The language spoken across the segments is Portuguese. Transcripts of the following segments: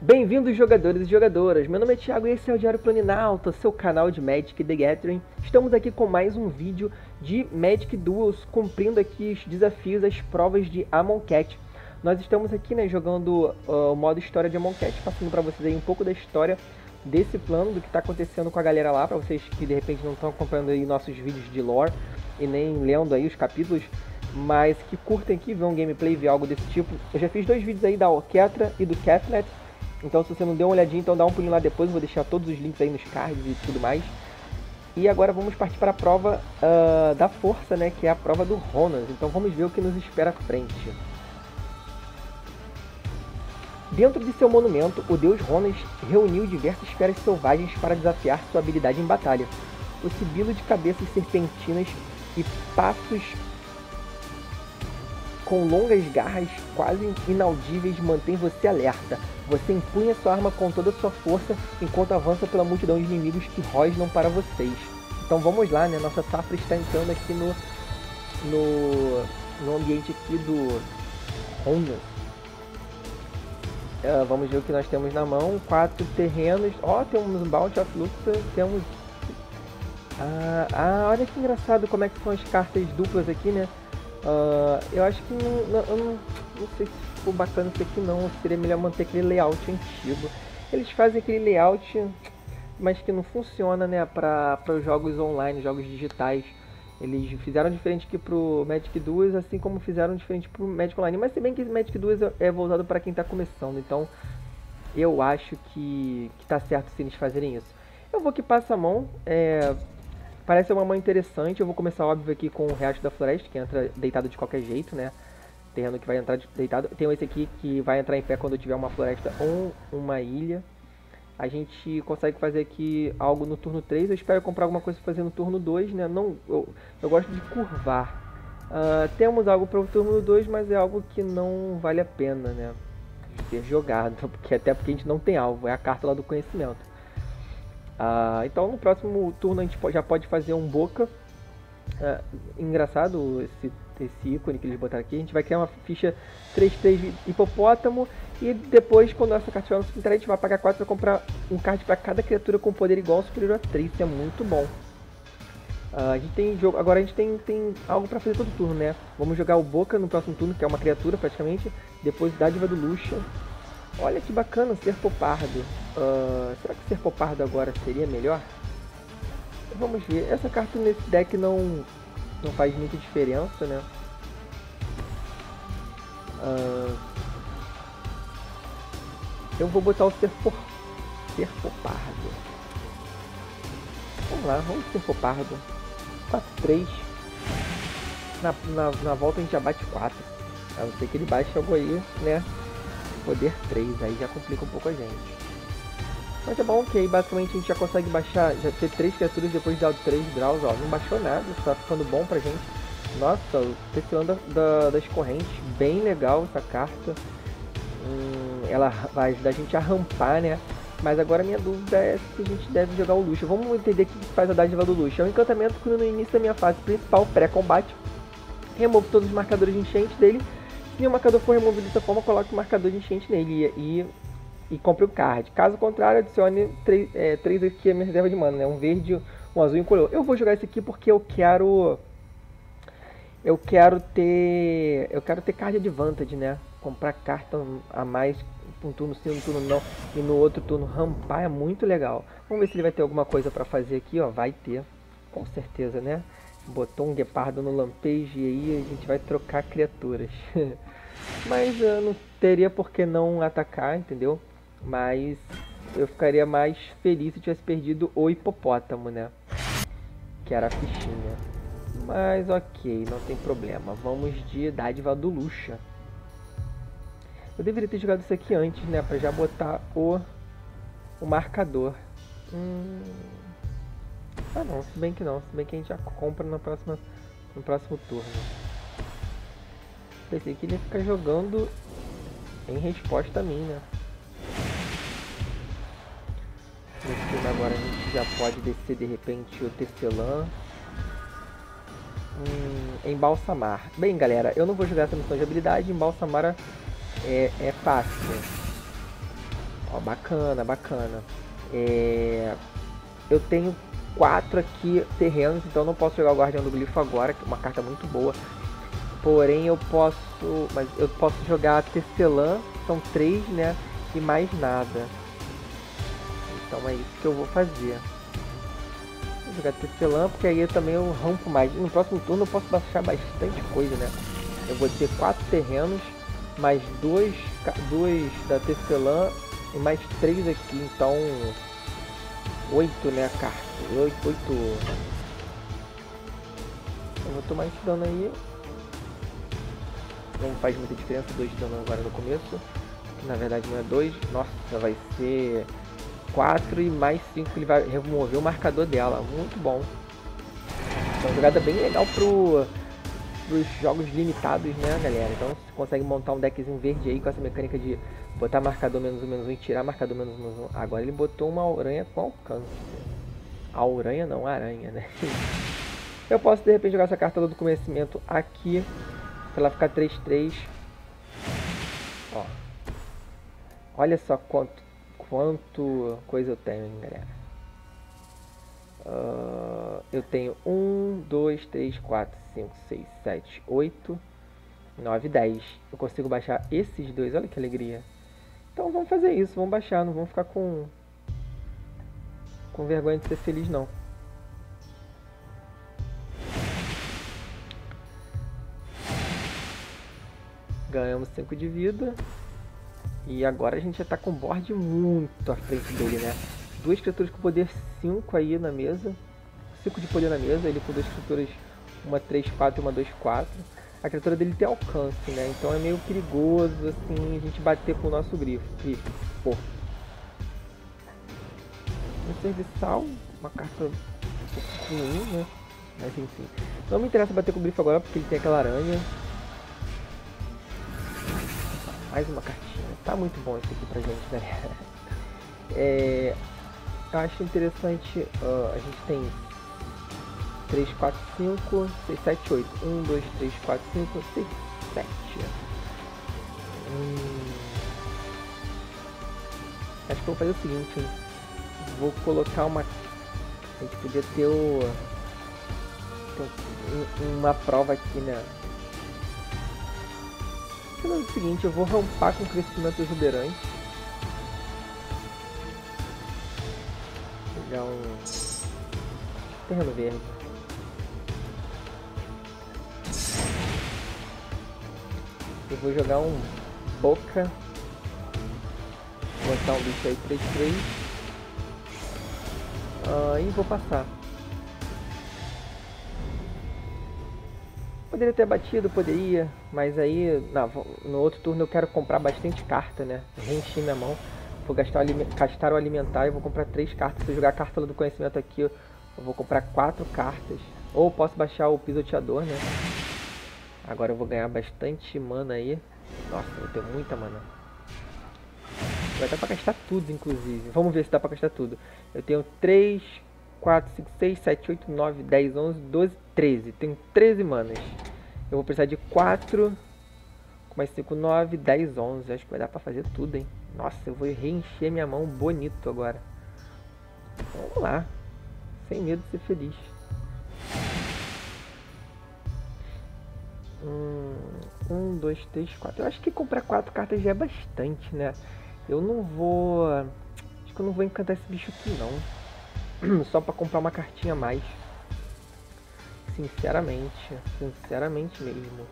Bem-vindos, jogadores e jogadoras, meu nome é Thiago e esse é o Diário Planinalto, seu canal de Magic The Gathering. Estamos aqui com mais um vídeo de Magic Duels, cumprindo aqui os desafios, as provas de Amonkhet. Nós estamos aqui, né, jogando o modo história de Amonkhet, passando para vocês aí um pouco da história desse plano, do que está acontecendo com a galera lá, para vocês que de repente não estão acompanhando aí nossos vídeos de lore e nem lendo aí os capítulos, mas que curtem aqui, ver um gameplay, ver algo desse tipo. Eu já fiz dois vídeos aí da Ofiocéfalo e do Kefnet. Então se você não deu uma olhadinha, então dá um pulinho lá depois, eu vou deixar todos os links aí nos cards e tudo mais. E agora vamos partir para a prova da força, né, que é a prova do Rhonas. Então vamos ver o que nos espera à frente. Dentro de seu monumento, o deus Rhonas reuniu diversas feras selvagens para desafiar sua habilidade em batalha. O sibilo de cabeças serpentinas e passos com longas garras quase inaudíveis mantém você alerta. Você empunha sua arma com toda a sua força enquanto avança pela multidão de inimigos que rosnam para vocês. Então vamos lá, né? Nossa safra está entrando aqui no ambiente aqui do Rhonas. Vamos ver o que nós temos na mão. 4 terrenos. Ó, temos um Bounty of Luxa. Temos... olha que engraçado como é que são as cartas duplas aqui, né? Eu acho que não sei se ficou bacana isso aqui não, seria melhor manter aquele layout antigo. Eles fazem aquele layout, mas que não funciona, né, para os jogos online, jogos digitais. Eles fizeram diferente aqui pro Magic Duels, assim como fizeram diferente pro Magic Online. Mas se bem que esse Magic Duels é voltado para quem está começando, então eu acho que tá certo se eles fazerem isso. Eu vou que passa a mão, parece uma mão interessante. Eu vou começar, óbvio, aqui com o Riacho da Floresta, que entra deitado de qualquer jeito, né? Terreno que vai entrar deitado. Tem esse aqui que vai entrar em pé quando eu tiver uma floresta ou uma ilha. A gente consegue fazer aqui algo no turno 3. Eu espero comprar alguma coisa para fazer no turno 2, né? Não, eu gosto de curvar. Temos algo para o turno 2, mas é algo que não vale a pena, né, de ser jogado. Porque, até porque a gente não tem alvo, é a carta lá do conhecimento. Então no próximo turno a gente já pode fazer um boca. Engraçado esse ícone que eles botaram aqui. A gente vai criar uma ficha 3/3 hipopótamo. E depois, quando essa carta estiver no cemitério, a gente vai pagar 4 para comprar um card para cada criatura com poder igual ou superior a 3. Isso é muito bom. A gente tem jogo. Agora a gente tem algo para fazer todo turno, né? Vamos jogar o boca no próximo turno, que é uma criatura praticamente. Depois Dádiva do Luxa. Olha que bacana, Serpopardo. Será que Serpopardo agora seria melhor? Vamos ver. Essa carta nesse deck não faz muita diferença, né? Eu vou botar o Serpopardo. Vamos lá, vamos Serpopardo. 4-3. Na volta a gente já bate 4. A não ser que ele baixe algo aí, né? Poder 3, aí já complica um pouco a gente. Mas é bom que aí basicamente a gente já consegue baixar, já ter 3 criaturas depois de dar 3 draws, ó. Não baixou nada, tá ficando bom pra gente. Nossa, o Tecelã das Correntes, bem legal essa carta. Ela vai ajudar a gente a rampar, né? Mas agora minha dúvida é se a gente deve jogar o Luxo. Vamos entender o que faz a Dádiva do Luxo. É um encantamento que no início da minha fase principal, pré-combate, remove todos os marcadores de enchente dele. Se o marcador for removido dessa forma, coloque o marcador de enchente nele e compre o card. Caso contrário, adicione 3 aqui a minha reserva de mana, né? Um verde, um azul e um color. Eu vou jogar esse aqui porque eu quero ter card advantage, né? Comprar carta a mais um turno sim, um turno não, e no outro turno rampar é muito legal. Vamos ver se ele vai ter alguma coisa para fazer aqui, ó. Vai ter, com certeza, né? Botou um guepardo no lampejo e aí a gente vai trocar criaturas. Mas eu não teria por que não atacar, entendeu? Mas eu ficaria mais feliz se tivesse perdido o hipopótamo, né? Que era a fichinha. Mas ok, não tem problema. Vamos de Dádiva do Luxa. Eu deveria ter jogado isso aqui antes, né? Pra já botar o marcador. Ah não, se bem que não, se bem que a gente já compra no próximo turno. Pensei que ele ia ficar jogando em resposta a mim, né? Nesse turno agora a gente já pode descer de repente o Tecelã. Embalsamar. Bem galera, eu não vou jogar essa missão de habilidade, embalsamar é fácil. Ó, bacana, bacana. Eu tenho 4 aqui terrenos, então não posso jogar o Guardião do Glifo agora, que é uma carta muito boa. Porém eu posso, mas eu posso jogar a Tecelã, são 3, né, e mais nada. Então é isso que eu vou fazer. Vou jogar Tecelã, porque aí eu também eu rampo mais. No próximo turno eu posso baixar bastante coisa, né. Eu vou ter 4 terrenos, mais 2 da Tecelã e mais 3 aqui, então 8, né, a carta. 8. Eu vou tomar esse dano aí. Não faz muita diferença, 2 de dano agora no começo. Na verdade não é 2. Nossa, vai ser 4 e mais 5. Ele vai remover o marcador dela. Muito bom. É uma jogada bem legal pros jogos limitados, né, galera? Então você consegue montar um deckzinho verde aí com essa mecânica de botar marcador -1/-1 e tirar marcador -1/-1. Agora ele botou uma aranha com alcance. A aranha não, a aranha, né? Eu posso de repente jogar essa carta do conhecimento aqui. Ela ficar 3-3. Ó. Olha só quanto coisa eu tenho, hein, galera. Eu tenho 1, 2, 3, 4, 5, 6, 7, 8, 9, 10. Eu consigo baixar esses dois. Olha que alegria. Então vamos fazer isso. Vamos baixar. Não vamos ficar com vergonha de ser feliz, não. Ganhamos 5 de vida. E agora a gente já tá com o board muito à frente dele, né? 2 criaturas com poder 5 aí na mesa. 5 de poder na mesa. Ele com 2 criaturas, uma 3-4 e uma 2-4. A criatura dele tem alcance, né? Então é meio perigoso, assim, a gente bater com o nosso grifo. Pô. Um serviçal. Uma carta ruim, né? Mas enfim. Não me interessa bater com o grifo agora, porque ele tem aquela aranha. Mais uma cartinha. Tá muito bom isso aqui pra gente, galera. Eu acho interessante. A gente tem 3, 4, 5, 6, 7, 8. 1, 2, 3, 4, 5, 6, 7. Acho que eu vou fazer o seguinte, hein? Vou colocar uma... A gente podia ter o... uma prova aqui, né? Pelo seguinte, eu vou rampar com o crescimento exuberante. Vou pegar um terreno verde. Eu vou jogar um boca. Vou botar um bicho aí 3-3. E vou passar. Poderia ter batido, poderia, mas aí no outro turno eu quero comprar bastante carta, né? Reenchi minha mão, vou gastar o alimentar e vou comprar 3 cartas. Se eu jogar a carta do conhecimento aqui, eu vou comprar 4 cartas. Ou posso baixar o pisoteador, né? Agora eu vou ganhar bastante mana aí. Nossa, eu tenho muita mana. Vai dar pra gastar tudo, inclusive. Vamos ver se dá pra gastar tudo. Eu tenho 3, 4, 5, 6, 7, 8, 9, 10, 11, 12, 13. Tenho 13 manas. Eu vou precisar de 4, mais 5, 9, 10, 11. Acho que vai dar pra fazer tudo, hein? Nossa, eu vou reencher minha mão bonito agora. Vamos lá. Sem medo de ser feliz. Um, dois, três, 4. Eu acho que comprar 4 cartas já é bastante, né? Eu não vou... Acho que eu não vou encantar esse bicho aqui, não. Só pra comprar uma cartinha a mais. Sinceramente mesmo.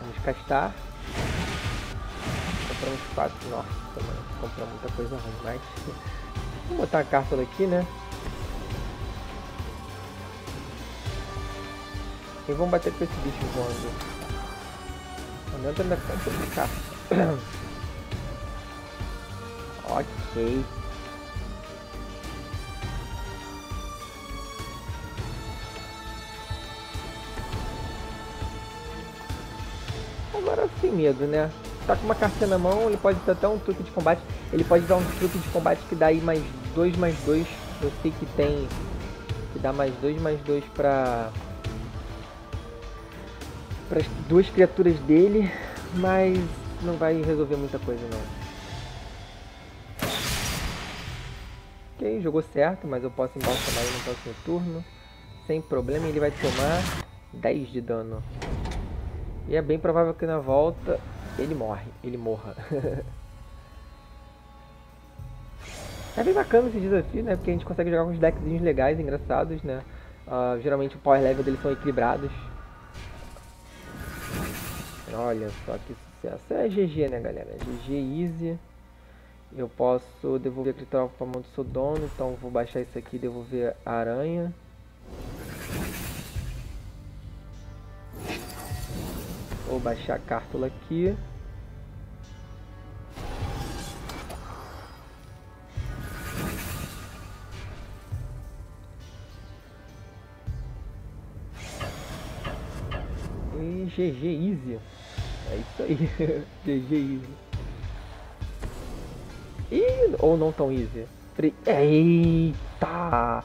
Vamos castar. Compramos 4. Nossa, mano, comprar muita coisa ruim, mas... Vou botar a carta daqui, né? E vamos bater com esse bicho voando. Não entra na conta de carta. Ok. Agora sem medo, né? Tá com uma carta na mão, ele pode ter até um truque de combate. Ele pode dar um truque de combate que dá aí mais 2, mais 2. Eu sei que tem... que dá mais 2, mais 2 para as duas criaturas dele. Mas não vai resolver muita coisa, não. Ok, jogou certo, mas eu posso embalsamar ele no próximo turno. Sem problema, ele vai tomar 10 de dano. E é bem provável que na volta ele morre, ele morra. É bem bacana esse desafio, né? Porque a gente consegue jogar com uns deckzinhos legais, engraçados, né? Geralmente o power level deles são equilibrados. Olha só que sucesso. É GG, né, galera? GG easy. Eu posso devolver a criatura para a mão do seu dono, então vou baixar isso aqui e devolver a aranha. Vou baixar a cártula aqui. E GG easy. É isso aí. GG easy. Ih, ou não tão easy. Eita!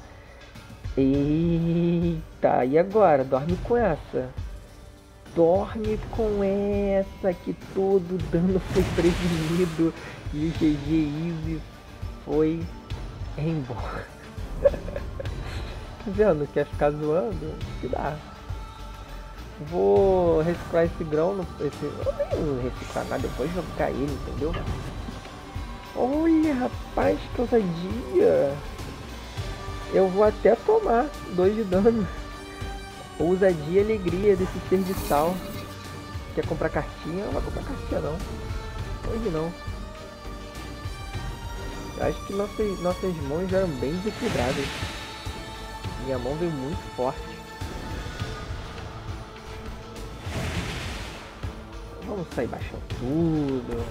Eita! E agora? Dorme com essa. Dorme com essa, que todo o dano foi prevenido. E o GG easy foi embora. Tá vendo? Quer ficar zoando? Que dá. Vou reciclar esse grão. Eu não reciclar nada, depois jogar ele, entendeu? Olha, rapaz, que ousadia! Eu vou até tomar 2 de dano. Ousadia e alegria desse ser de sal. Quer comprar cartinha? Não vai comprar cartinha, não. Hoje não. Eu acho que nossas mãos eram bem desequilibradas. Minha mão veio muito forte. Vamos sair baixando tudo.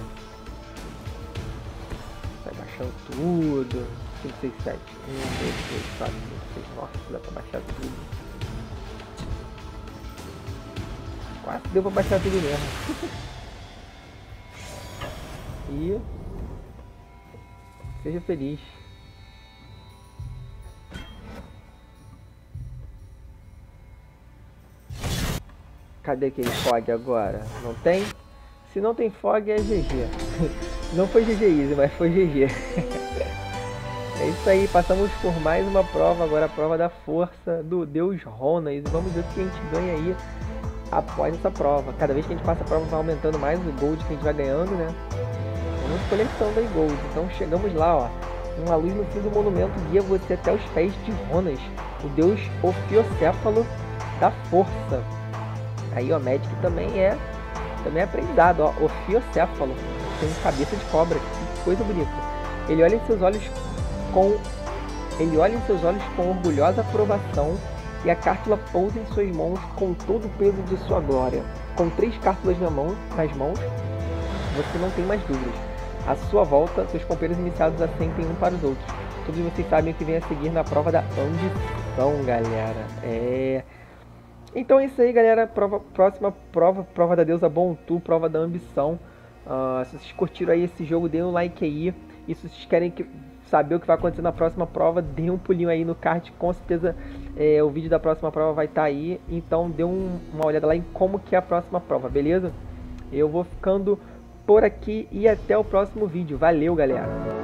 Baixando tudo. 5, 6, 7. 1, 2, 3, 4, 5, 6. Nossa, dá pra baixar tudo. Quase deu pra baixar tudo mesmo. E... seja feliz. Cadê aquele fog agora? Não tem? Se não tem fog, é GG. Não foi GG easy, mas foi GG. É isso aí, passamos por mais uma prova, agora a prova da força do Deus Rhonas. Vamos ver o que a gente ganha aí após essa prova. Cada vez que a gente passa a prova vai aumentando mais o gold que a gente vai ganhando, né? Vamos coletando aí gold, então chegamos lá, ó. Uma luz no fim do monumento guia você até os pés de Rhonas, o Deus Ofiocéfalo da força. Aí, ó, Magic também é aprendizado, ó, Ofiocéfalo. Tem cabeça de cobra, que coisa bonita. Ele olha em seus olhos com orgulhosa aprovação e a cártula pousa em suas mãos com todo o peso de sua glória. Com 3 cártulas nas mãos, você não tem mais dúvidas. À sua volta, seus companheiros iniciados assentem um para os outros. Todos vocês sabem o que vem a seguir na prova da ambição, galera. Então é isso aí, galera. Próxima prova da deusa Bontu, prova da ambição. Se vocês curtiram aí esse jogo, deem um like aí. E se vocês querem saber o que vai acontecer na próxima prova, deem um pulinho aí no card. Com certeza o vídeo da próxima prova vai estar aí. Então dê uma olhada lá em como que é a próxima prova, beleza? Eu vou ficando por aqui e até o próximo vídeo. Valeu, galera!